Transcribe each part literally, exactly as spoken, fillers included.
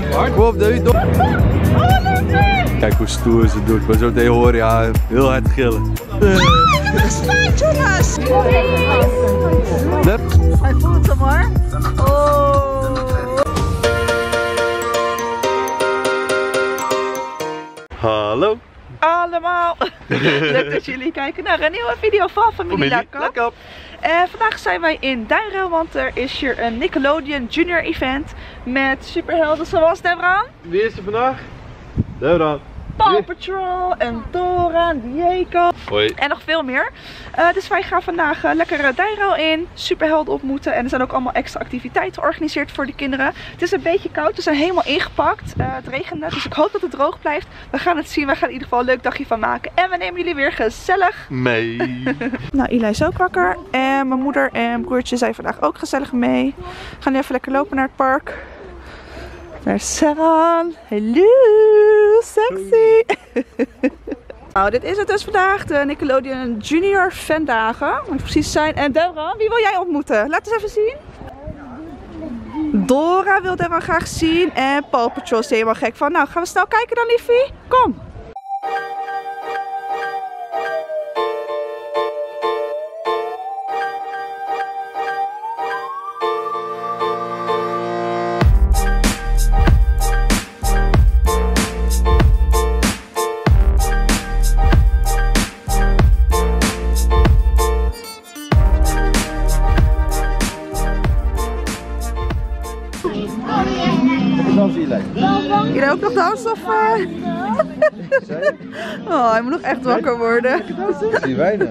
Kom op, dude. Kijk hoe stoer ze doet. Maar zo meteen horen, ja, heel hard gillen. Jongens. Hij voelt hem hoor. Oh. Hallo. Allemaal. Leuk dat jullie kijken naar een nieuwe video van Familie Lakap. Uh, vandaag zijn wij in Duinrell, want er is hier een Nickelodeon Junior event met superhelden zoals Devran. Wie is er vandaag? Devran. Paw Patrol en Dora en Diego. Hoi. En nog veel meer. Uh, dus wij gaan vandaag uh, lekker Duinrell in, superhelden ontmoeten. En er zijn ook allemaal extra activiteiten georganiseerd voor de kinderen. Het is een beetje koud, we zijn helemaal ingepakt. Uh, het regende, dus ik hoop dat het droog blijft. We gaan het zien, we gaan in ieder geval een leuk dagje van maken. En we nemen jullie weer gezellig mee. Nou, Ilay is ook wakker. En mijn moeder en broertje zijn vandaag ook gezellig mee. We gaan nu even lekker lopen naar het park. Naar Seran. Hallo, sexy. Nou, dit is het dus vandaag, de Nickelodeon Junior fandagen. Moet precies zijn. En Devran, wie wil jij ontmoeten? Laat eens even zien. Dora wil Devran graag zien. En Paw Patrol is helemaal gek van. Nou, gaan we snel kijken dan, liefie? Kom. Ilay ook nog dansen of... Uh... Oh, hij moet nog echt wakker worden. Zie weinig.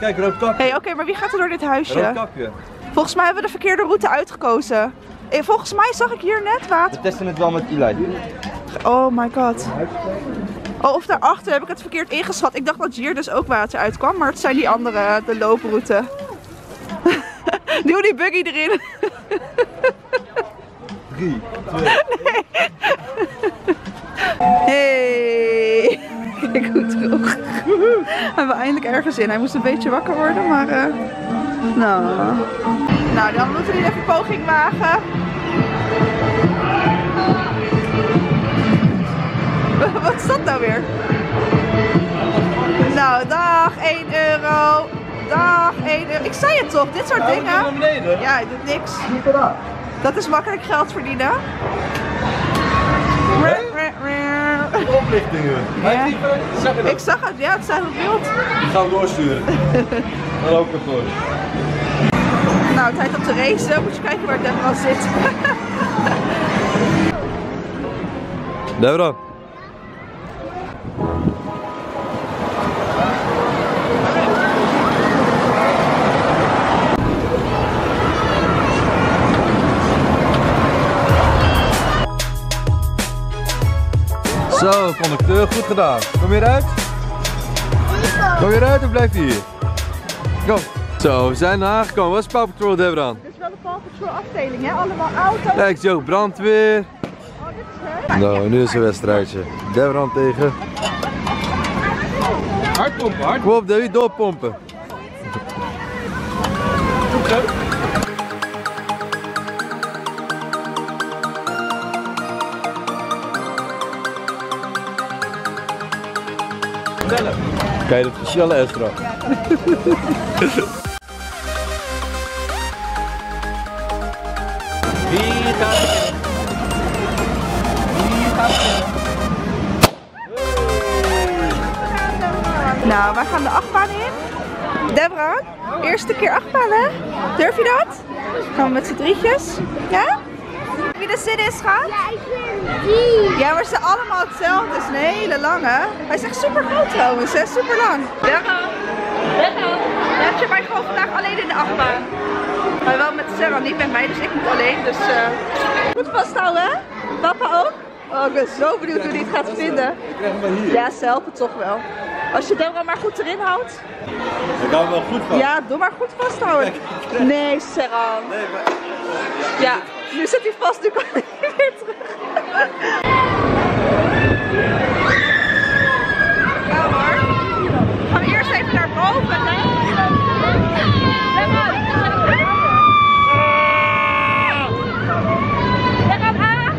Kijk, rood kapje. Hey, oké, maar wie gaat er door dit huisje? Rood kapje. Volgens mij hebben we de verkeerde route uitgekozen. Volgens mij zag ik hier net water. We testen het wel met Ilay. Oh my god. Oh, of daarachter heb ik het verkeerd ingeschat. Ik dacht dat hier dus ook water uitkwam, maar het zijn die andere, de looproute. Doe die buggy erin. drie, twee, nee. Hey, kijk hoe droog. We hebben eindelijk ergens in. Hij moest een beetje wakker worden, maar... Uh... Nou. nou, dan moeten we even een poging wagen. Wat is dat nou weer? Nou, dag, één euro. Dag, één euro. Ik zei het toch, dit soort nou, dingen. Naar beneden. Ja, hij doet niks. Dat is makkelijk geld verdienen. Oplichtingen. Ja. Ik zag het, ja, het staat op beeld. Ik ga hem doorsturen. Dan loop ik gewoon. Nou, tijd om te racen. Moet je kijken waar Devran zit. Devran. Zo, conducteur, goed gedaan. Kom weer uit? Kom weer uit of blijf je hier? Kom. Zo, we zijn aangekomen. Wat is Paw Patrol, Devran? Dit is wel de Paw Patrol afdeling, hè? Allemaal auto's. Kijk zo, brandweer. Oh, dit is leuk. Nou, nu is een wedstrijdje. Devran tegen. Hard pompen, hard. Kom op, David, doorpompen. Goed zo. Kijk, dat verschil Esra. Ja, wie gaat er? Wie gaat er? Nou, wij gaan de achtbaan in. Devran, eerste keer achtbaan hè? Durf je dat? Gaan we met z'n drietjes? Ja? Wie de zin is, schat? Ja, ik ben die. Ja, maar ze zijn allemaal hetzelfde. Het is een hele lange. Hij is echt super groot trouwens, hè? Super lang. Diego. Diego. Heb je mij gewoon vandaag alleen in de achtbaan? Maar wel met Seran, niet met mij, dus ik moet alleen. Dus uh... goed vasthouden, hè? Papa ook? Oh, ik ben zo benieuwd hoe hij het gaat vinden. Ik krijg hem maar hier. Ja, ze helpen toch wel. Als je Devran maar goed erin houdt. Ik hou hem wel goed vast. Ja, doe maar goed vasthouden. Nee, Seran. Nee, maar... Ja. Nu zit hij vast, nu kan hij weer terug. Ja hoor. Gaan we eerst even naar boven. Leg op. Leg op aan.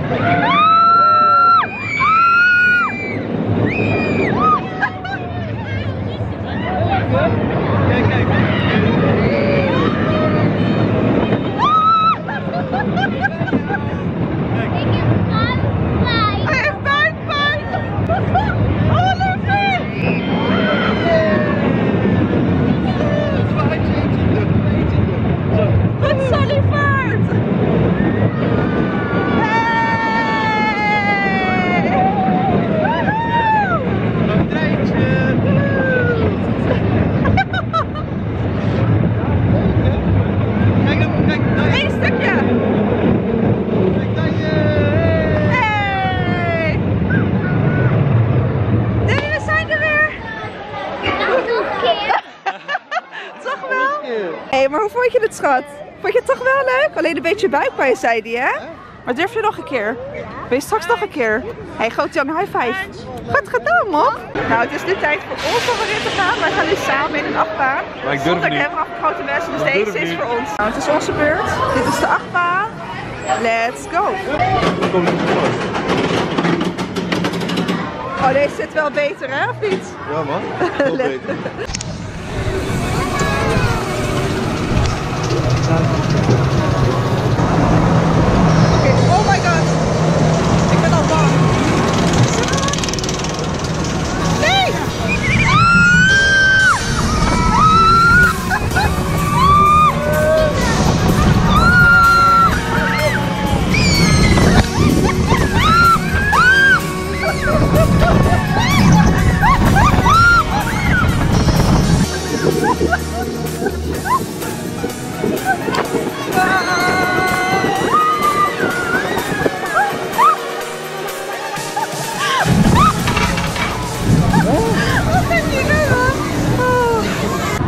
uit, schat. Vond je het toch wel leuk? Alleen een beetje buikpijn, zei die, hè? Maar durf je nog een keer? Wees straks nog een keer. Hé, groot Jan, high five. Wat gedaan, man? Nou, het is nu tijd voor ons om erin te gaan. Wij gaan nu samen in een achtbaan. Maar ik durf niet. Ik heb een grote mensen, dus deze is voor ons. Nou, het is onze beurt. Dit is de achtbaan. Let's go. Oh, deze zit wel beter, hè, of niet? Ja, man. Wel beter.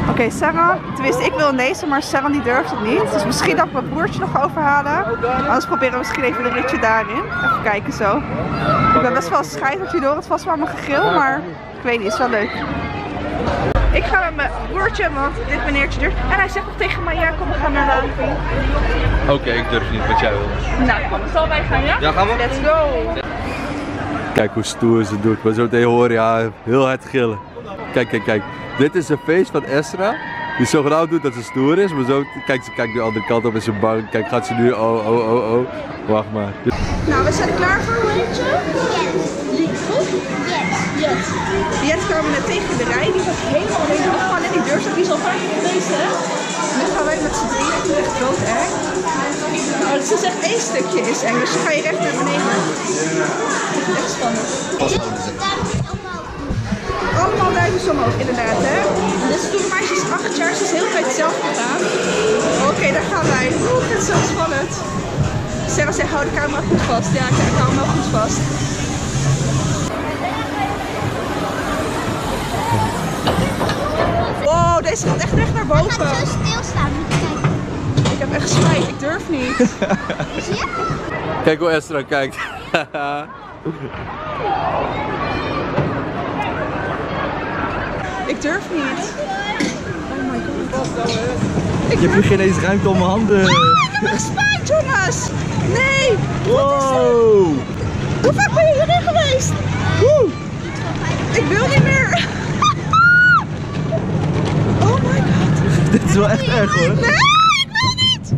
Oké, okay, Seran, tenminste ik wil deze, maar Seran die durft het niet. Dus misschien dat ik mijn broertje nog overhalen. Anders proberen we misschien even een ritje daarin. Even kijken zo. Ik ben best wel schijt dat jullie door het vast wel mijn gegil, maar ik weet niet, is wel leuk. Ik ga met mijn broertje, want dit meneertje durft. En hij zegt nog tegen mij, ja kom, we gaan naar de Oké, okay, ik durf niet wat jij wil. Nou, kom, zal wij gaan, ja? Ja, gaan we. Let's go! Kijk hoe stoer ze doet, maar zo meteen horen, ja, heel hard gillen. Kijk, kijk, kijk. Dit is een feest van Esra, die zogenaamd doet dat ze stoer is, maar zo kijkt ze kijkt de andere kant op en ze bang. Kijk, gaat ze nu, oh, oh, oh, oh. Wacht maar. Nou, we zijn klaar voor een rondje. Yes. Yes. Yes. Yes kwamen we net tegen de rij, die gaat helemaal heen. En die deur staat, die is al vaak geweest, hè? Nu gaan wij met z'n drieën terug, dood eng. Nou, het is echt één stukje is eng, dus ga je recht naar beneden. Het is echt spannend. Allemaal duimpjes omhoog, inderdaad, hè? Dus toen meisje is acht jaar, ze is heel tijd zelf gedaan. Oké, okay, daar gaan wij. Oeh, dit is zo spannend. Sarah zei, hou de camera goed vast. Ja, ik hou hem wel goed vast. Wow, deze gaat echt recht naar boven. Hij gaat zo stilstaan. Ik heb echt spijt, ik durf niet. Zie je? Kijk hoe Esra kijkt. Ik durf niet. Oh my god. Ik je hebt nu geen eens ruimte om mijn handen. Oh, ik heb een spijt, jongens. Nee. Wow. Hoe vaak ben je erin geweest? Woe. Ik wil niet meer. Oh my god. Dit is wel echt erg, hoor. Nee, ik wil niet.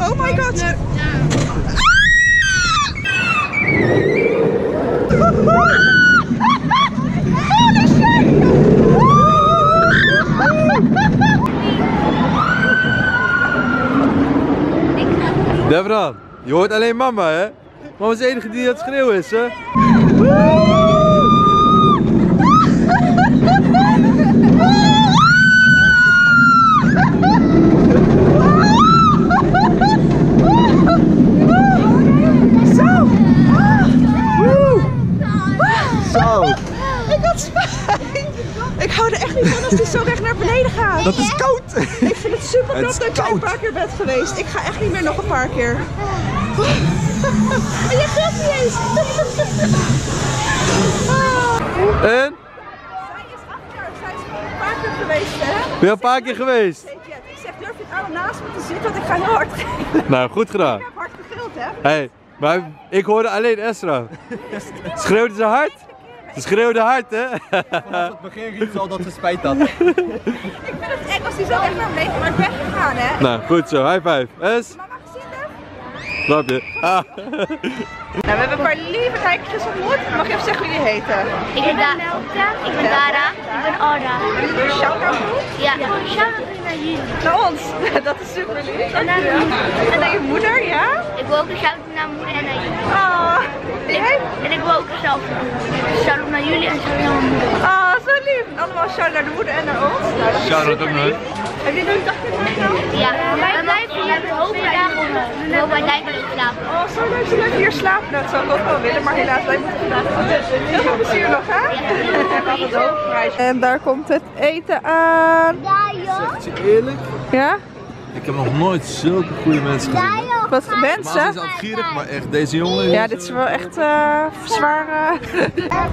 Oh my god. Devran, je hoort alleen mama, hè? Mama is de enige die aan het schreeuwen is, hè? Zo! Zo! Ik had spijt! Ik hou er echt niet van als die zo recht naar beneden gaat. Dat is koud! Super knap dat jij een paar keer bent geweest. Ik ga echt niet meer nog een paar keer. En jij gaat niet eens. Oh. En? Zij is acht jaar. Zij is gewoon een paar keer geweest, hè? Ben je een paar keer geweest? Ik zeg, durf je het arm naast me te zitten, want ik ga heel hard geven. Nou, goed gedaan. Ik heb hard gegild, hè? Hé, hey, maar ik hoorde alleen Esra. Schreeuwde ze hard? Ze schreeuwde hard, hè? Vanaf het begin riep ze al dat ze spijt had. Ik vind het eng als die zo echt naar beneden, maar ik ben gegaan, hè? Nou, goed zo. High five. Es? Mama, gezien, hè? Je. Ah. Nou, we hebben een paar lieve kijkertjes ontmoet. Mag je even zeggen hoe jullie heten? Ik ben Melta. Ik ben Dara. Ik ben Aura. En jullie doen shout-out goed? Ja. Shout-out naar jullie. Naar ons. Dat is super lief. En naar En naar je moeder, ja? Ik wil ook een shout-out naar moeder en naar jullie. Oh. Ik, en ik wil ook zelf shout-out naar jullie en shout-out naar mijn moeder. Oh, zo lief! En allemaal shout-out naar de moeder en naar ons. Shout-out ook naar. Heb je nog een dagje gedaan? Ja. Wij blijven hier de hoge dagen onder. Hoewel wij lijken te slapen. Oh, zo leuk. Ze leuk hier slapen. Dat zou ik ook wel willen, maar helaas wij moeten vandaag. Heel veel plezier nog, hè? En daar komt het eten aan. Ja, joh. Zegt je eerlijk? Ja? Ik heb nog nooit zulke goede mensen gezien. Wat voor mensen? Het is afgierig, maar echt deze jongen. Ja, dit is wel echt uh, zwaar. Uh,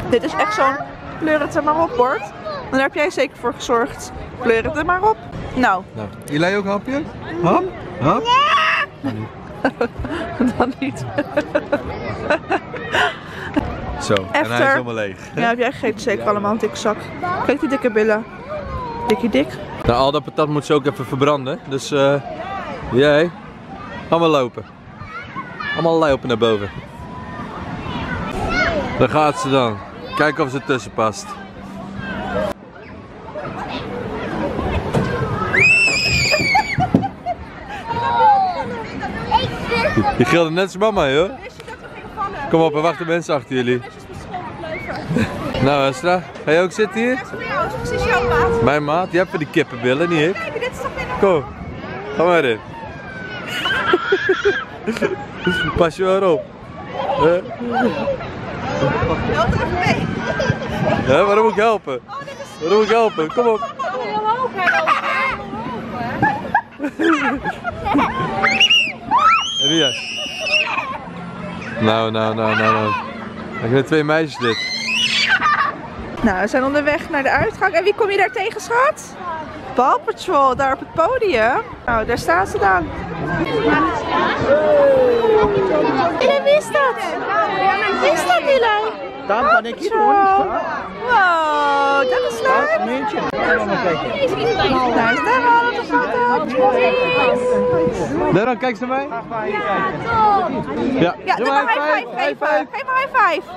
dit is echt zo'n pleur het er maar op bord. En daar heb jij zeker voor gezorgd. Pleur het er maar op. Nou. nou. Ilay ook een hapje? Ham? Ham? Ja! Dan niet. Zo, Efter. En hij is helemaal leeg. Ja, heb jij gegeten zeker allemaal een dikke zak. Kijk die dikke billen. Dikkie dik. Nou, al dat patat moet ze ook even verbranden. Dus, eh, uh, jij. Allemaal lopen. Allemaal lopen naar boven. Daar gaat ze dan. Kijken of ze tussen past. Je gilde net als mama, joh. Kom op, er wachten mensen achter jullie. Nou, Esra, ga je ook zitten hier? Precies jouw maat. Mijn maat? Je hebt voor die kippenbillen, niet ik? Kom, ga maar in. Pas je wel op. Help er even mee. Ja, waarom moet ik helpen? Waarom moet ik helpen? Kom op. Ria. Nou, nou, nou, nou, nou. Ik heb twee meisjes dit. Nou, we zijn onderweg naar de uitgang. En wie kom je daar tegen, schat? Paw Patrol, daar op het podium. Nou, daar staan ze dan. Ilay, wie is dat? Wie is dat, Ilay? Daar ben ik hier gewoon. Wow, dat is leuk. Daar is daar al een foto. Devran, kijk ze mee. Ja, ja, doe maar high five geven. Geef maar high five.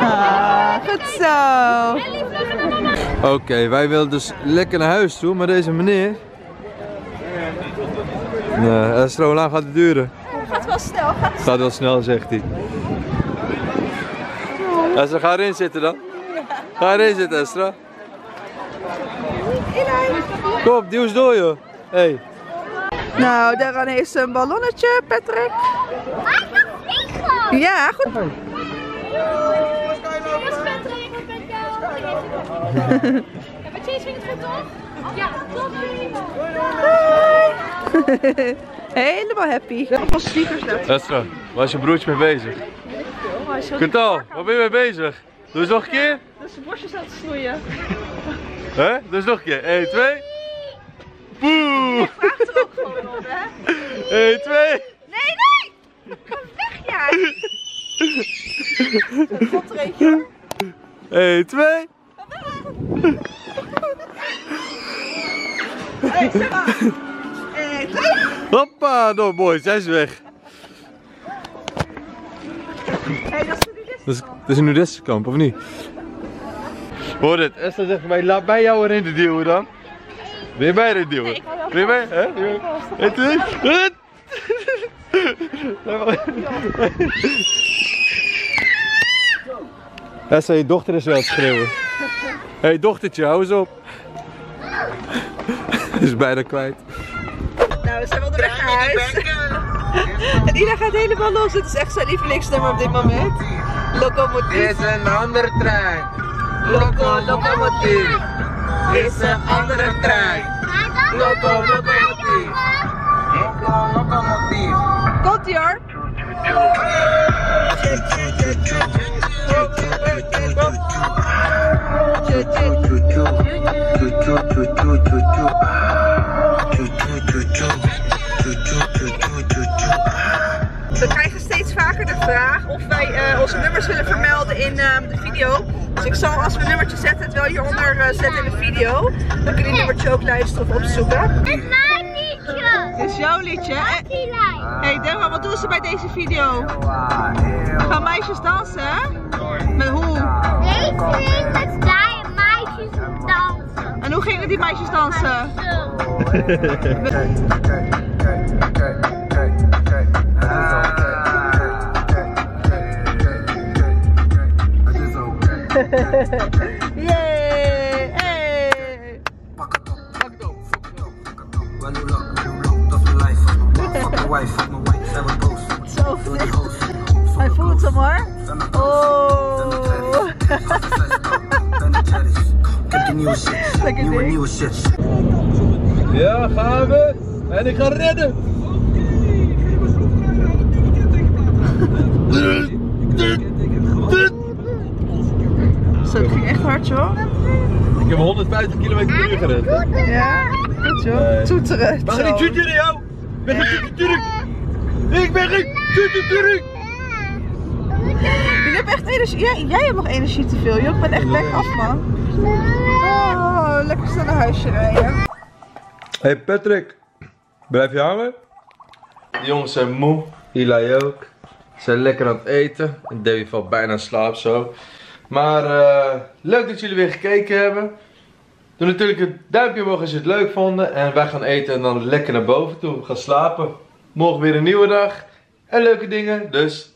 Ah, goed zo. Oké, okay, wij wilden dus lekker naar huis toe, maar deze meneer... Nee, Esra, hoe lang gaat het duren? Gaat wel snel. Gaat het gaat wel snel, zegt hij. Esra, ga erin zitten dan. Ga erin zitten, Esra. Kom op, duw eens door, joh. Hey. Nou, daaraan heeft ze een ballonnetje, Patrick. Ja, goed. Hier is Patrick, ik ben jou. Ja, maar Chase vindt het goed, toch? Ja, tot nu. Helemaal happy. Allemaal stickers net. Esra, waar is je broertje mee bezig? Kuntal, waar ben je mee bezig? Doe eens nog een keer. Dat is de borstjes laten snoeien. Hè? Doe eens nog een keer. één, twee. Boe! Je vraagt er ook gewoon op, hè? één, twee. Nee, nee! Kom weg, jij! Tot er eentje. één, twee. Hey, Seran! één, twee. Hoppa, no boys, hij is weg. Hé, hey, dat is een nudistische kamp. Dat is, dat is een nudistische kamp, of niet? Hoor dit, Esra zegt mij, laat mij jou erin te duwen dan. Ben je bij dit duwen? Nee, ben je bij? Hè? Eén, twee. Hut! Esra, je dochter is wel aan het schreeuwen. Hé, hey, dochtertje, hou eens op. Is bijna kwijt. Nou, we zijn onderweg naar huis. En Ilay gaat helemaal los. Het is echt zijn lievelingsnummer op dit moment. Locomotief. Dit is een andere trein. Loco, locomotief. Dit is een andere trein. Loco, locomotief. Loco, locomotief. Komt ie hoor. We krijgen steeds vaker de vraag of wij uh, onze nummers willen vermelden in uh, de video. Dus ik zal als we een nummertje zetten, het wel hieronder uh, zetten in de video. Dan kun je het nummertje ook luisteren of opzoeken. Het is mijn liedje! Het is jouw liedje, hè? Hé, hey, Devran, wat doen ze bij deze video? Gaan meisjes dansen, hè? Met hoe? Nee, nee, met zij meisjes dansen. En hoe gingen die meisjes dansen? Yay! Hey! Pak het op, pak het op, fuck it up, fuck it up. When you look, you look, that's the life of my wife. Fuck my wife, fuck my wife, zijn we boos. Zo vet. Hij voelt hem hoor. Oh! heb de nieuwe shit. Lekker nieuwe, ding. nieuwe shit. Ja, gaan we. En ik ga redden. Zo, het ging echt hard, joh. Ik heb honderdvijftig kilometer per uur gerend. Ja, goed joh. Toeteren. Mag ik toeteren, joh? Ik ben geen toeter. Ik ben geen toeter. Je hebt echt energie. Jij, jij hebt nog energie te veel, joh. Ik ben echt weg af, man. Oh, lekker snel naar huisje rijden. Hey Patrick, blijf je hangen? De jongens zijn moe, Ilay ook. Ze zijn lekker aan het eten. En Davy valt bijna in slaap zo. Maar uh, leuk dat jullie weer gekeken hebben. Doe natuurlijk een duimpje omhoog als je het leuk vonden. En wij gaan eten en dan lekker naar boven toe. We gaan slapen. Morgen weer een nieuwe dag. En leuke dingen, dus...